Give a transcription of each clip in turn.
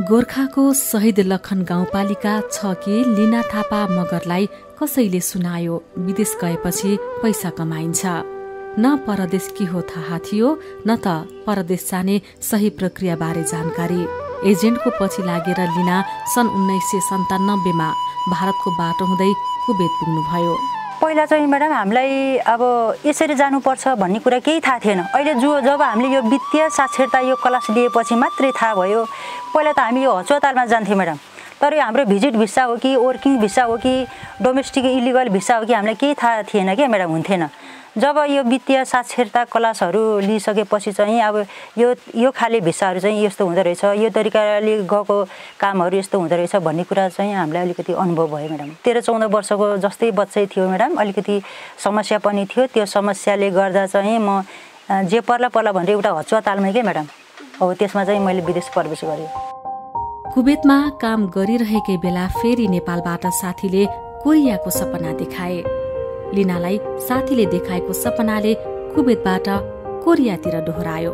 गोरखाको शहीद लखन गाउँपालिका 6 की लीना थापा मगरलाई कसैले सुनायो विदेश गएपछि पैसा कमाइन्छ। न परदेश के हो थाहा थियो न त परदेश जाने सही प्रक्रिया बारे जानकारी। एजेन्टको पछि लागेर लीना सन् 1997 मा भारतको बाटो हुँदै कुवेत पुग्नुभयो। पहिला चाहिँ म्याडम हामीलाई अब यसरी जानुपर्छ भन्ने कुरा केही थाहा थिएन। अहिले जब हामीले यो वित्तीय साक्षरता यो क्लास लिएपछि मात्रै थाहा भयो। पहिला त हामी यो हस्पतालमा जान्थ्यौँ म्याडम, तर हाम्रो भिजिट भिसा हो कि वर्किङ भिसा हो कि डोमेस्टिक इलिगल भिसा हो कि हामीलाई केही थाहा थिएन के म्याडम, हुन्थेन। जब यो वित्तीय साक्षरता क्लासहरू लिइसकेपछि चाहिँ अब यो खाले भिसाहरू चाहिँ यस्तो हुँदो रहेछ, यो तरिकाले गएको कामहरू यस्तो हुँदो रहेछ भन्ने कुरा चाहिँ हामीलाई अलिकति अनुभव भयो म्याडम। 13-14 वर्षको जस्तै बच्चै थियो म्याडम, अलिकति समस्या पनि थियो। त्यो समस्याले गर्दा चाहिँ म जे पर्ला पर्ला भनेर एउटा हस्पतालमै के म्याडम, हो त्यसमा चाहिँ मैले विदेश प्रवेश गरेँ। कुवेतमा काम गरिरहेकै बेला फेरि नेपालबाट साथीले कोरियाको सपना देखाए। लीनालाई साथीले देखाएको सपनाले कुवेतबाट कोरियातिर डोहोरायो।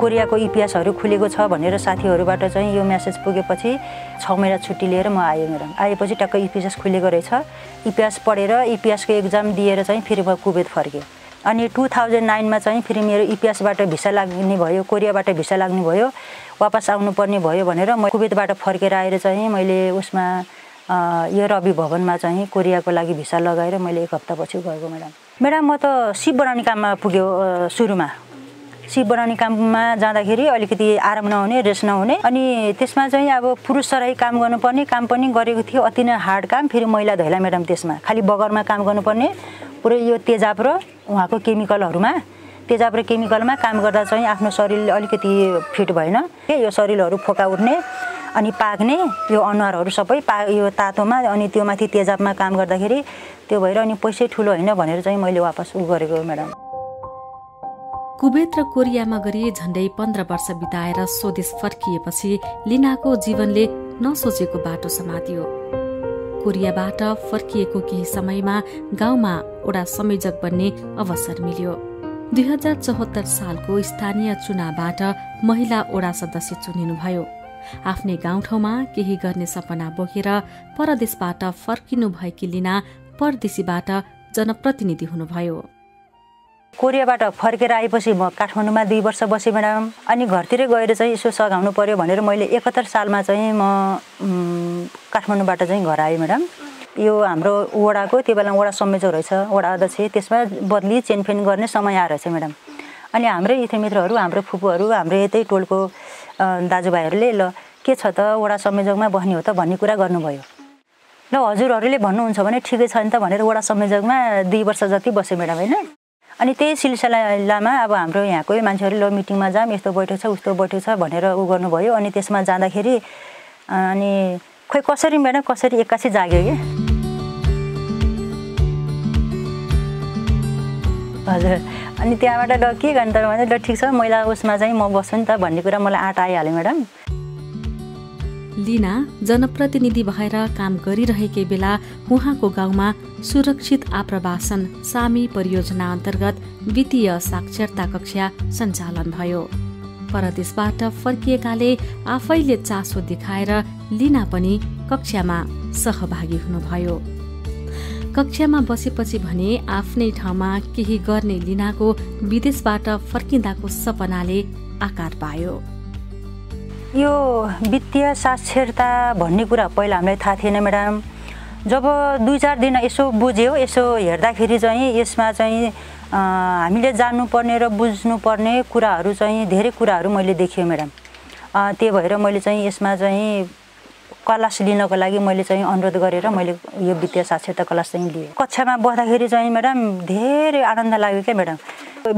कोरियाको ईपीएसहरू खुलेको छ भनेर साथीहरूबाट चाहिँ यो म्यासेज पुगेपछि 6 महिना छुट्टी लिएर म आएँ म्याडम। आएपछि टक्क ईपीएस खुलेको रहेछ। ईपीएस पढेर ईपीएसको एक्जाम दिएर चाहिँ फेरि म कुवेत फर्केँ। अनि 2009 मा चाहिँ फेरि मेरो ईपीएसबाट भिसा लाग्ने भयो, कोरियाबाट भिसा लाग्ने भयो, वापस आउनुपर्ने भयो भनेर म कुवेतबाट फर्केर आएर चाहिँ मैले उसमा यो रवि भवनमा चाहिँ कोरियाको लागि भिसा लगाएर मैले 1 हप्ता पछि गएको म्याडम। म्याडम म त सिप बनाउने काममा पुग्यो। सुरुमा सिप बनाउने काममा जाँदाखेरि अलिकति आराम नहुने, रेस्ट नहुने, अनि त्यसमा चाहिँ अब पुरुष सराई काम गर्नुपर्ने काम पनि गरेको थियो। अति नै हार्ड काम, फेरि मैला धैला म्याडम। त्यसमा खालि बगरमा काम गर्नुपर्ने, पुरै यो तेजाब र उहाँको केमिकलहरूमा, तेजाब र केमिकलमा काम गर्दा चाहिँ आफ्नो शरीर अलिकति फिट भएन। यो शरीरहरू फोका उठ्ने अनि पाक्ने, यो अनुहारहरू सबै यो तातोमा, अनि त्यो माथि तेजाबमा काम गर्दाखेरि त्यो भएर, अनि पैसै ठुलो होइन भनेर चाहिँ मैले वापस गरेको म्याडम। कुवेत र कोरियामा गरी झण्डै 15 वर्ष बिताएर स्वदेश फर्किएपछि लीनाको जीवनले नसोचेको बाटो समातियो। कोरियाबाट फर्किएको केही समयमा गाउँमा एउटा संयोजक बन्ने अवसर मिल्यो। 2074 सालको स्थानीय चुनावबाट महिला ओडा सदस्य चुनिनुभयो। आफ्नै गाउँठाउँमा केही गर्ने सपना बोकेर परदेशबाट फर्किनु भएकी लीना परदेशीबाट जनप्रतिनिधि हुनुभयो। कोरियाबाट फर्केर आएपछि म काठमाडौँमा 2 वर्ष बसेँ म्याडम। अनि घरतिरै गएर चाहिँ यसो सघाउनु पर्यो भनेर मैले 71 सालमा चाहिँ म काठमाडौँबाट चाहिँ घर आएँ म्याडम। यो हाम्रो वडाको त्यो बेला वडा संयोजक रहेछ, वडा अध्यक्ष, त्यसमा बदली चेनफेन गर्ने समय आएर छ म्याडम। अनि हाम्रै इतिमित्रहरू, हाम्रो फुपूहरू, हाम्रो यतै टोलको दाजुभाइहरूले ल के छ त, वडा संयोजकमा बस्ने हो त भन्ने कुरा गर्नुभयो। ल हजुरहरूले भन्नुहुन्छ भने ठिकै छ नि त भनेर वडा संयोजकमा 2 वर्ष जति बसेँ म्याडम, होइन। अनि त्यही सिलसिलामा अब हाम्रो यहाँकै मान्छेहरू ल मिटिङमा जाम, यस्तो बैठक छ उस्तो बैठक छ भनेर गर्नुभयो। अनि त्यसमा जाँदाखेरि अनि खोइ कसरी म्याडम कसरी एक्कासी जाग्यो कि हजुर। अनि त्यहाँबाट ल के गर्ने त भने ल ठिक छ मैला उसमा चाहिँ म बस्छु नि त भन्ने कुरा मलाई आँट आइहाल्यो म्याडम। लीना जनप्रतिनिधि भएर काम गरिरहेकै बेला उहाँको गाउँमा सुरक्षित आप्रवासन सामी परियोजना अन्तर्गत वित्तीय साक्षरता कक्षा सञ्चालन भयो। परदेशबाट फर्किएकाले आफैले चासो देखाएर लीना पनि कक्षामा सहभागी हुनुभयो। कक्षामा बसेपछि भने आफ्नै ठाउँमा केही गर्ने लीनाको विदेशबाट फर्किँदाको सपनाले आकार पायो। यो वित्तीय साक्षरता भन्ने कुरा पहिला हामीलाई थाहा थिएन म्याडम। जब 2-4 दिन यसो बुझ्यो, यसो हेर्दाखेरि चाहिँ यसमा चाहिँ हामीले जान्नुपर्ने र बुझ्नुपर्ने कुराहरू चाहिँ धेरै कुराहरू मैले देखेँ म्याडम। त्यही भएर मैले चाहिँ यसमा चाहिँ क्लास लिनको लागि मैले चाहिँ अनुरोध गरेर मैले यो वित्तीय साक्षरता क्लास चाहिँ लिएँ। कक्षामा बस्दाखेरि चाहिँ म्याडम धेरै आनन्द लाग्यो क्या म्याडम।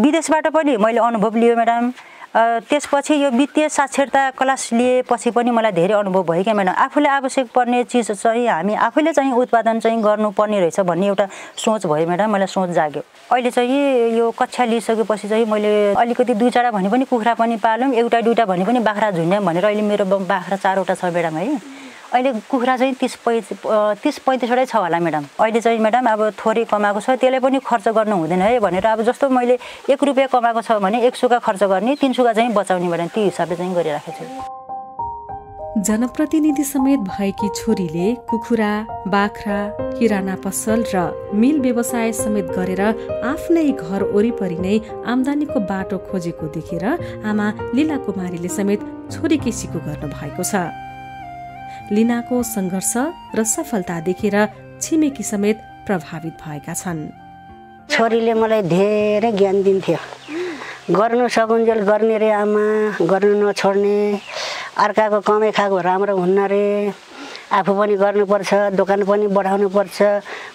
विदेशबाट पनि मैले अनुभव लिएँ म्याडम। त्यसपछि यो वित्तीय साक्षरता क्लास लिएपछि पनि मलाई धेरै अनुभव भयो क्या म्याडम। आफूले आवश्यक पर्ने चिज चाहिँ हामी आफैले चाहिँ उत्पादन चाहिँ गर्नुपर्ने रहेछ भन्ने एउटा सोच भयो म्याडम, मलाई सोच जाग्यो। अहिले चाहिँ यो कक्षा लिइसकेपछि चाहिँ मैले अलिकति 2-4 भने पनि कुखुरा पनि पाल्यौँ, 1-2 भने पनि बाख्रा झुन्ड्याम भनेर अहिले मेरो बाख्रा 4वटा छ म्याडम, है। अहिले कुखुरा चाहिँ 30-35वटै छ होला म्याडम। अहिले चाहिँ म्याडम अब थोरै कमाएको छ, त्यसलाई पनि खर्च गर्नु हुँदैन है भनेर, अब जस्तो मैले 1 रुपियाँ कमाएको छ भने 1 सुगा खर्च गर्ने, 3 सुगा चाहिँ बचाउने म्याडम, त्यो हिसाबले चाहिँ गरिराखेको छु। जनप्रतिनिधि समेत भएकी छोरीले कुखुरा, बाख्रा, किराना पसल र मिल व्यवसाय समेत गरेर आफ्नै घर वरिपरि नै आम्दानीको बाटो खोजेको देखेर आमा लीला कुमारीले समेत छोरी केसीको गर्नु भएको छ। लीनाको संघर्ष र सफलता देखेर छिमेकी समेत प्रभावित भएका छन्। छोरीले मलाई धेरै ज्ञान दिन्थ्यो, गर्न सकुन्जेल गर्ने रे आमा, गर्न नछोड्ने, अर्काको कमाइ खाएको राम्रो हुन्न रे, आफू पनि गर्नुपर्छ, दोकान पनि बढाउनु पर्छ,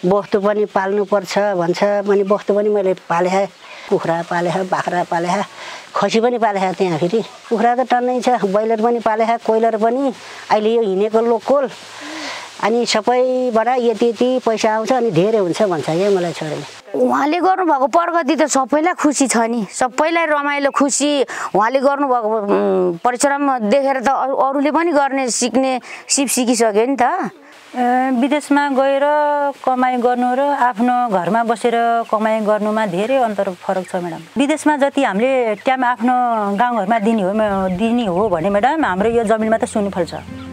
वस्तु पनि पाल्नुपर्छ भन्छ। मैले वस्तु पनि मैले पाले, कुखुरा पाले, बाख्रा पाले, खसी पनि पाले। त्यहाँ फेरि कुखुरा त टन्नै छ, ब्रोइलर पनि पाले, कोइलर पनि। अहिले यो हिँडेको लोकल अनि सबैबाट यति यति पैसा आउँछ अनि धेरै हुन्छ भन्छ क्या मलाई छोरीले। उहाँले गर्नुभएको प्रगति त सबैलाई खुसी छ नि, सबैलाई रमाइलो खुसी। उहाँले गर्नुभएको परिश्रम देखेर त अरूले पनि गर्ने सिक्ने सिप सिकिसक्यो नि त। विदेशमा गएर कमाइ गर्नु र आफ्नो घरमा बसेर कमाइ गर्नुमा धेरै अन्तर फरक छ म्याडम। विदेशमा जति हामीले टाइम आफ्नो गाउँघरमा दिने हो भने म्याडम हाम्रो यो जमिनमा त सुन्नु फल्छ।